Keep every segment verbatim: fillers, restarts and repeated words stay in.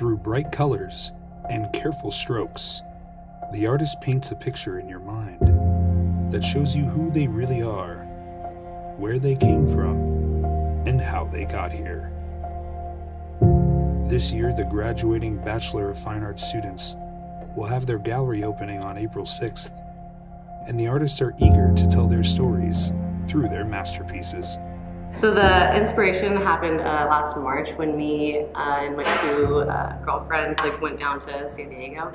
Through bright colors and careful strokes, the artist paints a picture in your mind that shows you who they really are, where they came from, and how they got here. This year, the graduating Bachelor of Fine Arts students will have their gallery opening on April sixth, and the artists are eager to tell their stories through their masterpieces. So the inspiration happened uh, last March when me uh, and my two uh, girlfriends like went down to San Diego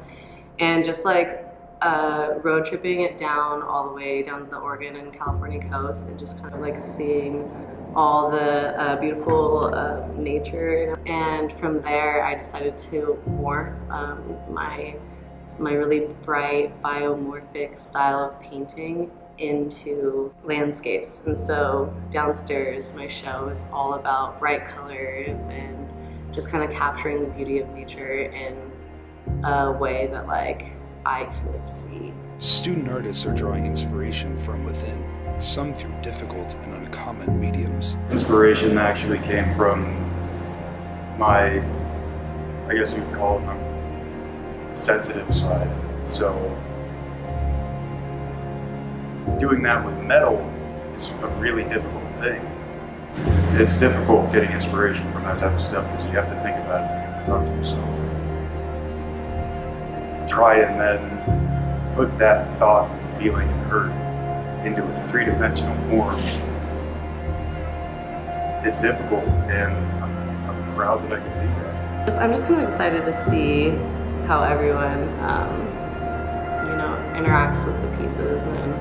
and just like uh, road tripping it down all the way down to the Oregon and California coast, and just kind of like seeing all the uh, beautiful uh, nature. And from there I decided to morph um, my, my really bright biomorphic style of painting into landscapes. And so downstairs my show is all about bright colors and just kind of capturing the beauty of nature in a way that like I kind of see. Student artists are drawing inspiration from within, some through difficult and uncommon mediums. Inspiration actually came from my, I guess you would call it my sensitive side. So doing that with metal is a really difficult thing. It's difficult getting inspiration from that type of stuff because you have to think about it and you have to talk to yourself. Try and then put that thought, feeling, and hurt into a three-dimensional form. It's difficult, and I'm, I'm proud that I can do that. I'm just kind of excited to see how everyone, um, you know, interacts with the pieces and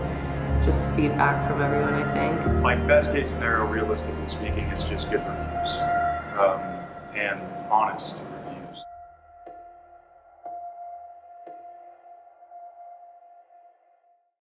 just feedback from everyone, I think. Like, best case scenario, realistically speaking, it's just good reviews um, and honest.